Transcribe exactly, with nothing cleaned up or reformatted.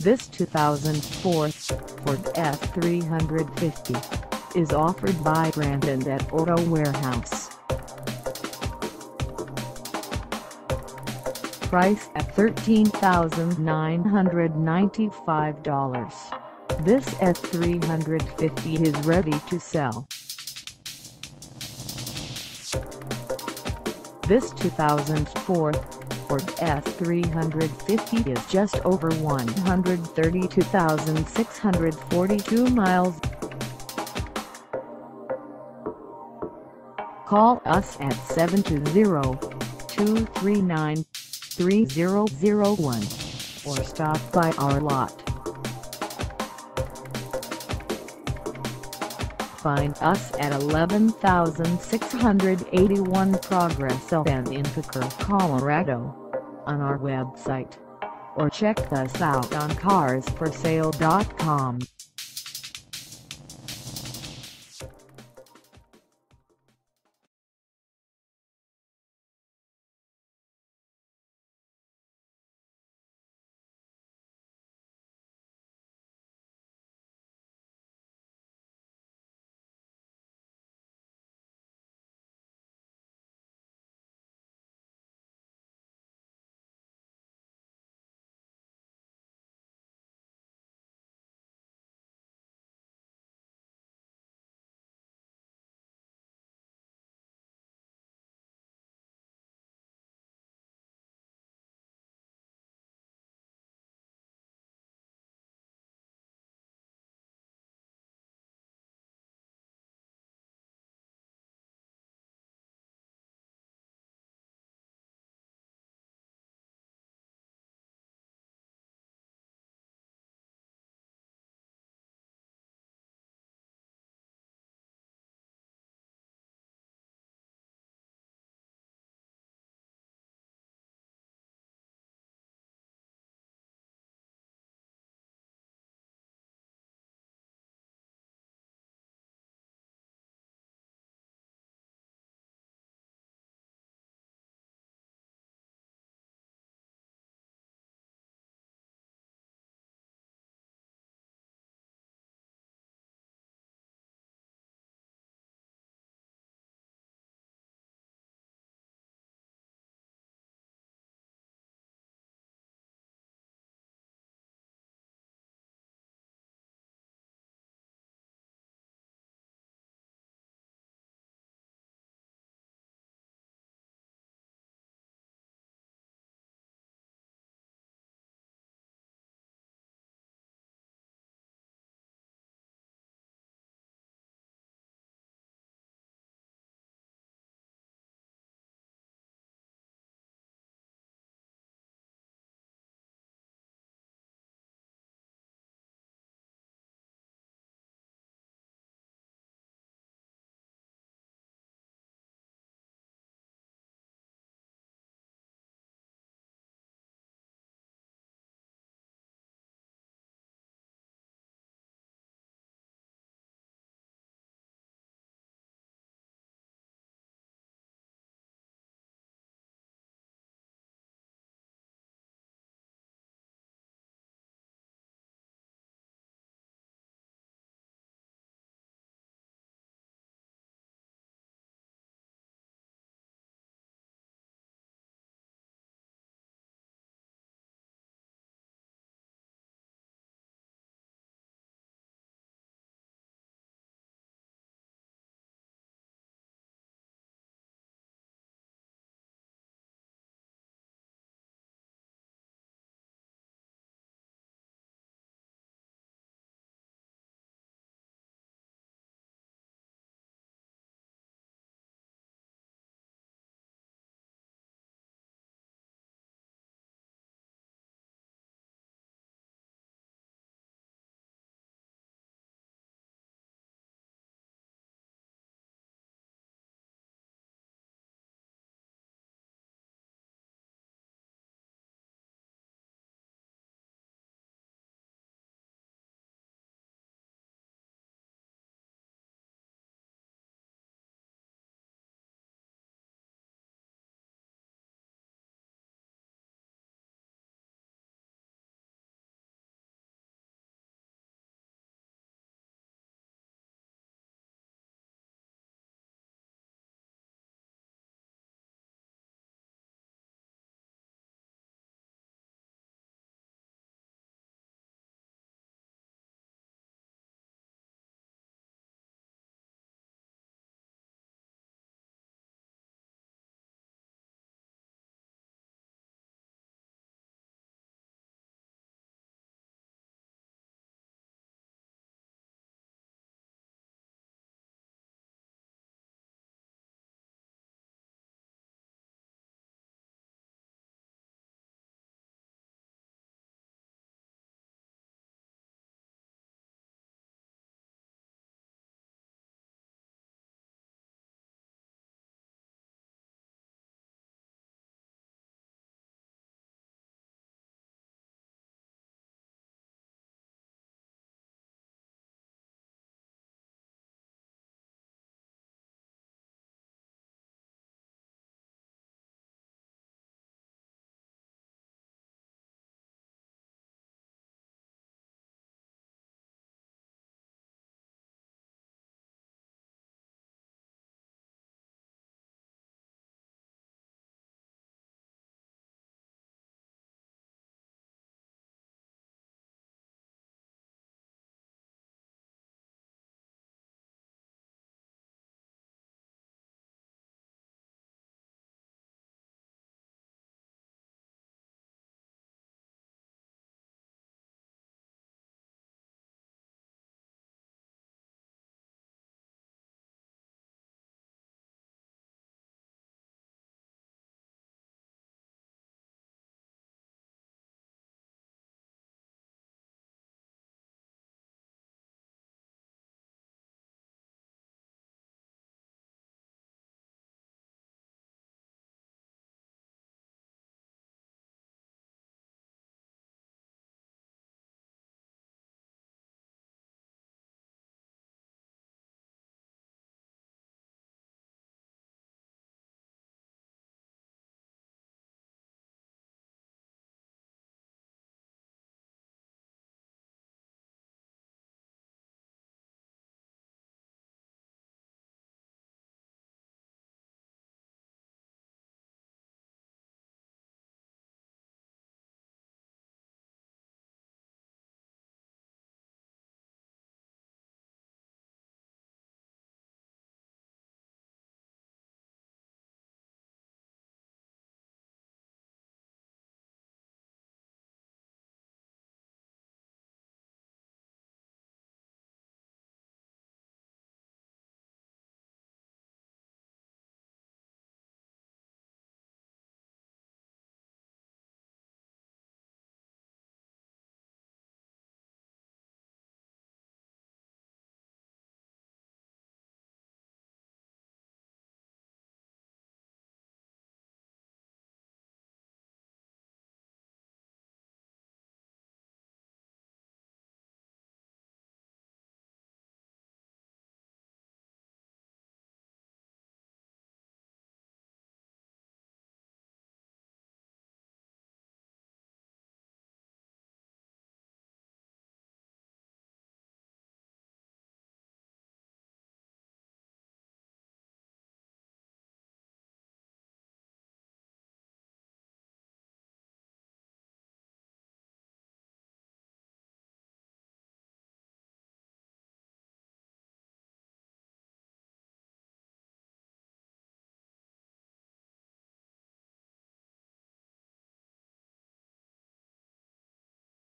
This two thousand four Ford F three fifty is offered by Brandon at Auto Warehouse. Price at thirteen thousand nine hundred ninety-five dollars. This F three fifty is ready to sell. This two thousand four Ford F three fifty is just over one hundred thirty-two thousand six hundred forty-two miles. Call us at seven two zero, two three nine, three zero zero one or stop by our lot. Find us at eleven thousand six hundred eighty-one Progress Avenue in Parker, Colorado, on our website, or check us out on cars for sale dot com.